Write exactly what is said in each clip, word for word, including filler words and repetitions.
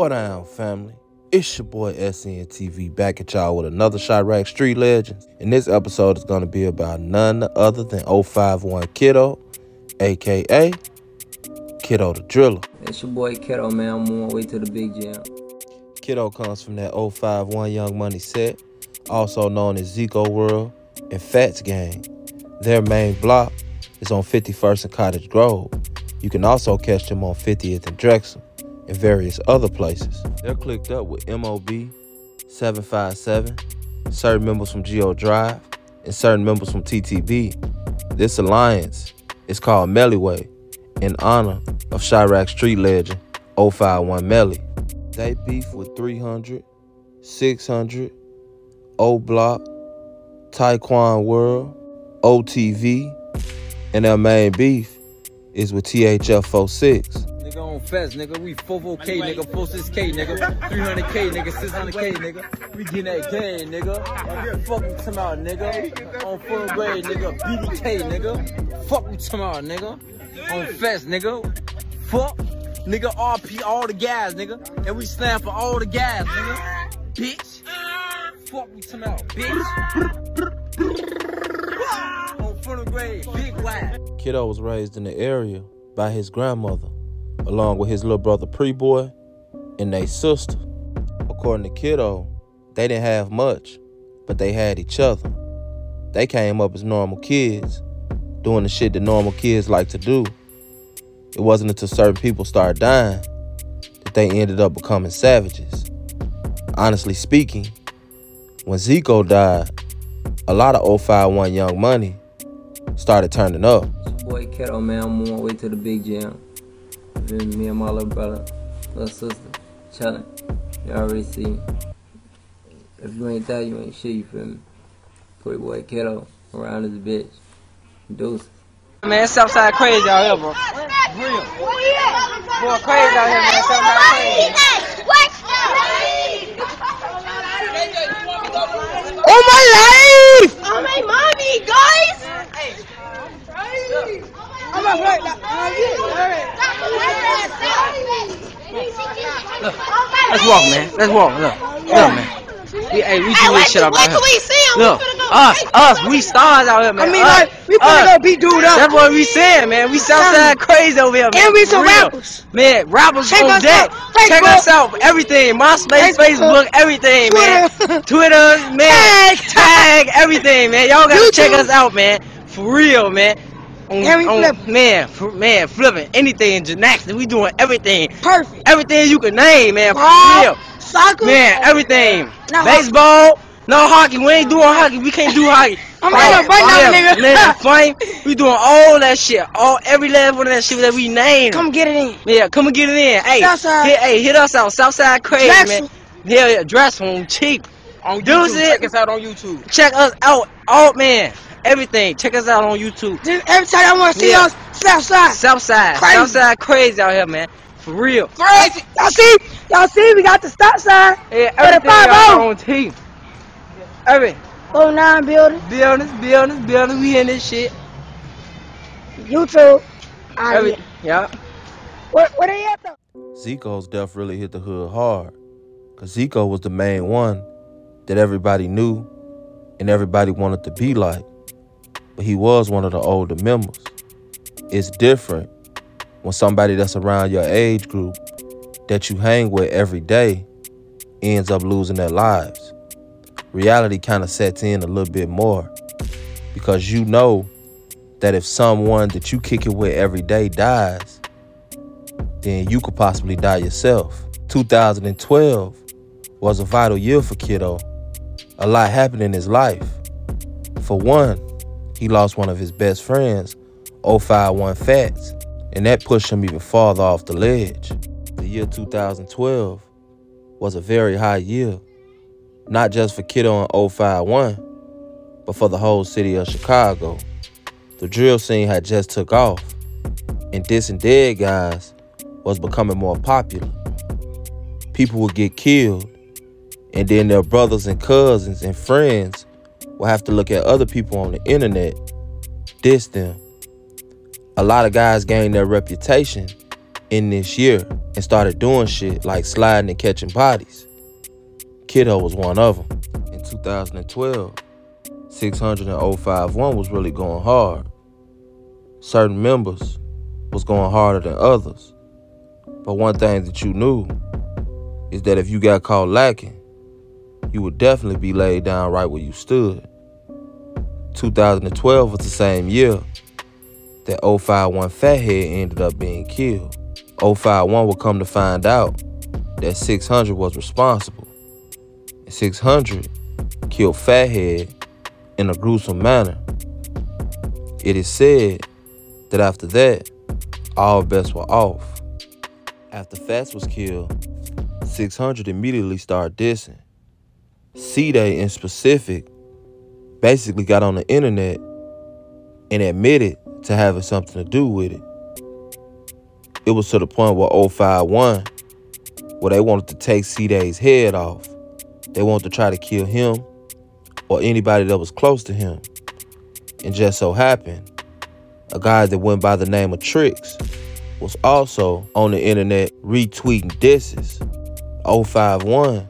What up, family? It's your boy S N T V back at y'all with another Chiraq Street Legends. And this episode is going to be about none other than oh five one Kiddo, aka Kiddo the Driller. It's your boy Kiddo, man. I'm on my way to the big jam. Kiddo comes from that oh five one Young Money set, also known as Zico World and Fatts Game. Their main block is on fifty-first and Cottage Grove. You can also catch them on fiftieth and Drexel and various other places. They're clicked up with M O B seven five seven, certain members from Geo Drive, and certain members from T T B. This alliance is called Melliway in honor of Chiraq Street legend oh five one Melly. They beef with three hundred, six hundred, O-Block, Taekwon World, O T V, and their main beef is with T H F forty-six. Nigga on Fest, nigga, we forty-four K, nigga, forty-six K, nigga, three hundred K, nigga, six hundred K, nigga, we getting that game, nigga, fuck you tomorrow, nigga, on full grade, nigga, B D K, nigga, fuck you tomorrow, nigga, on Fest, nigga, fuck, nigga, R P all the guys, nigga, and we slam for all the guys, nigga, bitch, fuck you tomorrow, bitch, on full grade, big wide. Kiddo was raised in the area by his grandmother, along with his little brother Pre-Boy and their sister. According to Kiddo, they didn't have much, but they had each other. They came up as normal kids, doing the shit that normal kids like to do. It wasn't until certain people started dying that they ended up becoming savages. Honestly speaking, when Zico died, a lot of oh five one Young Money started turning up. It's your boy Kiddo, man. I'm on my way to the big jam. Me and my little brother, little sister, chillin'. You already see. If you ain't that, you ain't shit, you feel me? Pretty boy Kiddo, around this bitch. Deuces. Man, it's Southside crazy out here, bro. Real. Boy, crazy out here, man. Southside crazy. Oh, my life! Oh, my mommy, guys! Hey. Crazy. I'm not right now. Look, let's walk, man. Let's walk. Look, look, man. We, hey, we do this shit out here. Look, us, us, we stars out here, man. I mean, like, we finna go beat dude up. That's what we saying, man. We Southside crazy over here, man. And we some rappers. Man, rappers on deck. Check us out. Everything. MySpace, Facebook, everything, man. Twitter, man. Tag, everything, man. Y'all gotta check us out, man. For real, man. On, on, man, for, man, flipping anything, gymnastics, we doing everything. Perfect. Everything you can name, man. Ball, for real. Soccer, man, everything. No baseball, hockey. No hockey. We ain't doing hockey. We can't do hockey. I'm not right now, nigga. Flame. We doing all that shit. All every last one of that shit that we named. Come get it in. Yeah, come get it in. Hey, Southside. Hit, hey, hit us out. Southside crazy, Jackson. Man. Yeah, yeah, dress on cheap. On YouTube. Check us out on YouTube. Check us out, all man. Everything. Check us out on YouTube. Dude, every time I want to see yeah. Us, Southside. Southside. Crazy. Southside crazy out here, man. For real. Crazy. Y'all see? Y'all see? We got the stop sign. Yeah, everything y'all on team. Every. Oh, nine buildings. Buildings, buildings, buildings. We in this shit. YouTube. Every, yeah. What, what are you at though? Zico's death really hit the hood hard. Because Zico was the main one that everybody knew and everybody wanted to be like. But he was one of the older members. It's different when somebody that's around your age group that you hang with every day ends up losing their lives. Reality kind of sets in a little bit more because you know that if someone that you kick it with every day dies, then you could possibly die yourself. two thousand twelve was a vital year for Kiddo. A lot happened in his life. For one, he lost one of his best friends, oh five one Fatts, and that pushed him even farther off the ledge. The year two thousand twelve was a very high year, not just for Kiddo and oh five one, but for the whole city of Chicago. The drill scene had just took off, and Dissing Dead Guys was becoming more popular. People would get killed, and then their brothers and cousins and friends we'll have to look at other people on the internet, diss them. A lot of guys gained their reputation in this year and started doing shit like sliding and catching bodies. Kiddo was one of them. In two thousand twelve, six hundred and oh five one was really going hard. Certain members was going harder than others. But one thing that you knew is that if you got caught lacking, you would definitely be laid down right where you stood. two thousand twelve was the same year that oh five one Fathead ended up being killed. oh five one would come to find out that six hundred was responsible. six hundred killed Fathead in a gruesome manner. It is said that after that, all bets were off. After Fatts was killed, six hundred immediately started dissing. C-Day in specific basically got on the internet and admitted to having something to do with it. It was to the point where oh five one, where they wanted to take C-Day's head off. They wanted to try to kill him or anybody that was close to him. And just so happened, a guy that went by the name of Trix was also on the internet retweeting disses. oh five one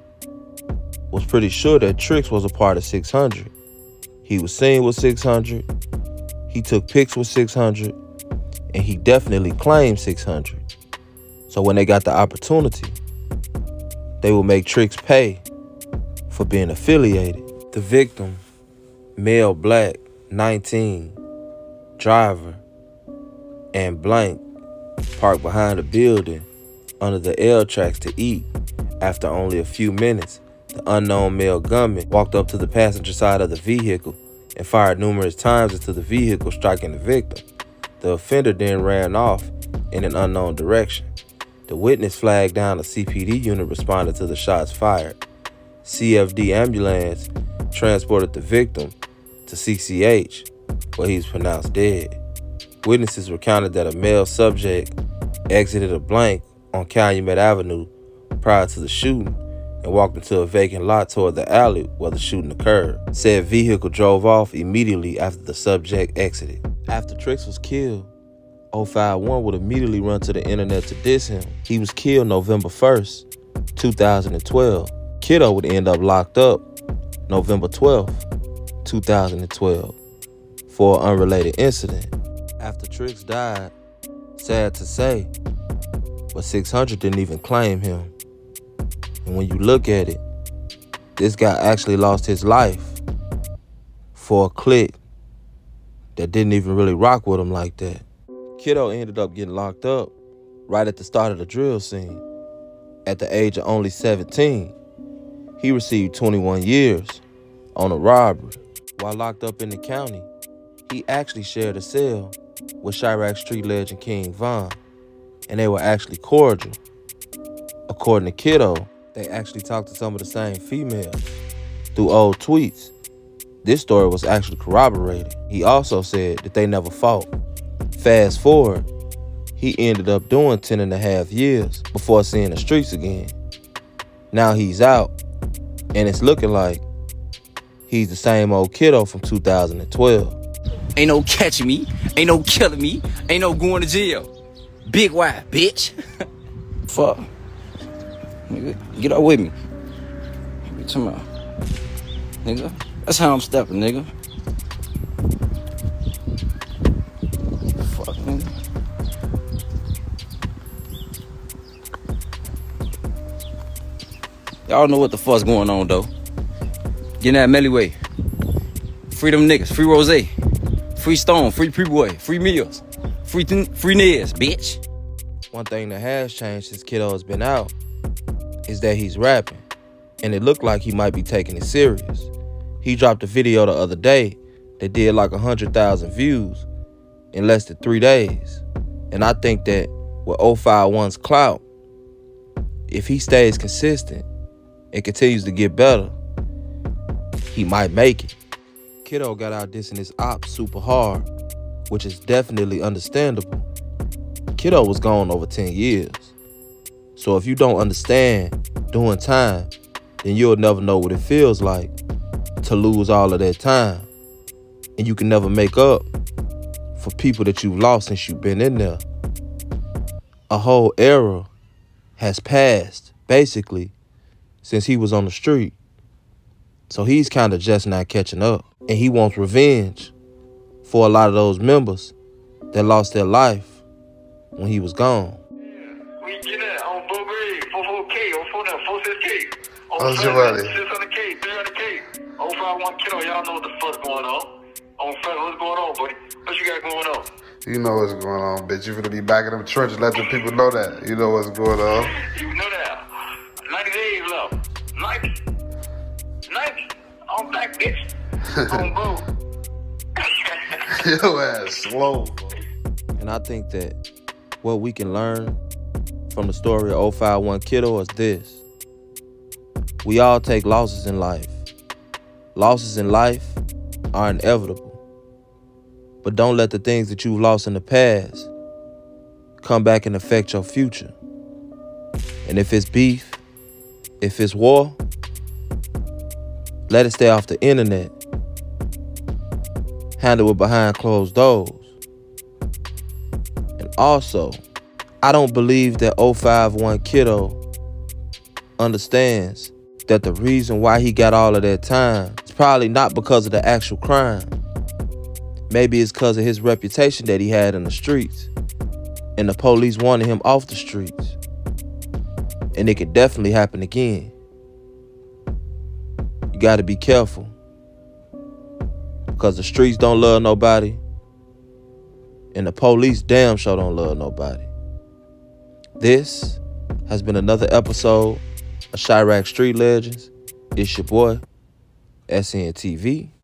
was pretty sure that Trix was a part of six hundred. He was seen with six hundred, he took pics with six hundred, and he definitely claimed six hundred. So when they got the opportunity, they would make Trix pay for being affiliated. The victim, male black, nineteen, driver, and blank, parked behind a building under the L tracks to eat. After only a few minutes, the unknown male gunman walked up to the passenger side of the vehicle and fired numerous times into the vehicle, striking the victim. The offender then ran off in an unknown direction. The witness flagged down a C P D unit responded to the shots fired. C F D ambulance transported the victim to C C H, where he was pronounced dead. Witnesses recounted that a male subject exited a blank on Calumet Avenue prior to the shooting and walked into a vacant lot toward the alley where the shooting occurred. Said vehicle drove off immediately after the subject exited. After Trix was killed, oh five one would immediately run to the internet to diss him. He was killed November first, two thousand twelve. Kiddo would end up locked up November twelfth, two thousand twelve for an unrelated incident. After Trix died, sad to say, but six hundred didn't even claim him. And when you look at it, this guy actually lost his life for a clique that didn't even really rock with him like that. Kiddo ended up getting locked up right at the start of the drill scene. At the age of only seventeen, he received twenty-one years on a robbery. While locked up in the county, he actually shared a cell with Chiraq Street Legend King Von, and they were actually cordial. According to Kiddo, they actually talked to some of the same females through old tweets. This story was actually corroborated. He also said that they never fought. Fast forward, he ended up doing ten and a half years before seeing the streets again. Now he's out, and it's looking like he's the same old Kiddo from two thousand twelve. Ain't no catching me, ain't no killing me, ain't no going to jail. Big Y, bitch. Fuck. Nigga, get up with me. What you talking about? Nigga, that's how I'm stepping, nigga. Fuck, nigga. Y'all know what the fuck's going on, though. Get in that Melliway. Free them niggas. Free Rosé. Free Stone. Free Pre-Boy. Free Meals. Free free Nez, bitch. One thing that has changed since Kiddo has been out is that he's rapping. And it looked like he might be taking it serious. He dropped a video the other day that did like one hundred thousand views in less than three days. And I think that with oh five one's clout, if he stays consistent, it continues to get better, he might make it. Kiddo got out dissing his ops super hard, which is definitely understandable. Kiddo was gone over ten years. So if you don't understand doing time, then you'll never know what it feels like to lose all of that time. And you can never make up for people that you've lost since you've been in there. a whole era has passed, basically, since he was on the street. So he's kind of just not catching up. And he wants revenge for a lot of those members that lost their life when he was gone. On Jewelry. six hundred K, three hundred K. oh five one Kiddo, y'all know what the fuck's going on. On Federal, what's going on, buddy? What you got going on? You know what's going on, bitch. You finna be back in them churches letting people know that. You know what's going on. You know that. Nike days left. Nike. Nike. I'm back, bitch. I'm boom. Your ass slow. And I think that what we can learn from the story of oh five one Kiddo is this. We all take losses in life. Losses in life are inevitable. But don't let the things that you've lost in the past come back and affect your future. And if it's beef, if it's war, let it stay off the internet. Handle it behind closed doors. And also, I don't believe that oh five one Kiddo understands that the reason why he got all of that time is probably not because of the actual crime. Maybe it's because of his reputation that he had in the streets, and the police wanted him off the streets. And it could definitely happen again. You gotta be careful, because the streets don't love nobody, and the police damn sure don't love nobody. This has been another episode of Chiraq Street Legends. It's your boy, S N T V.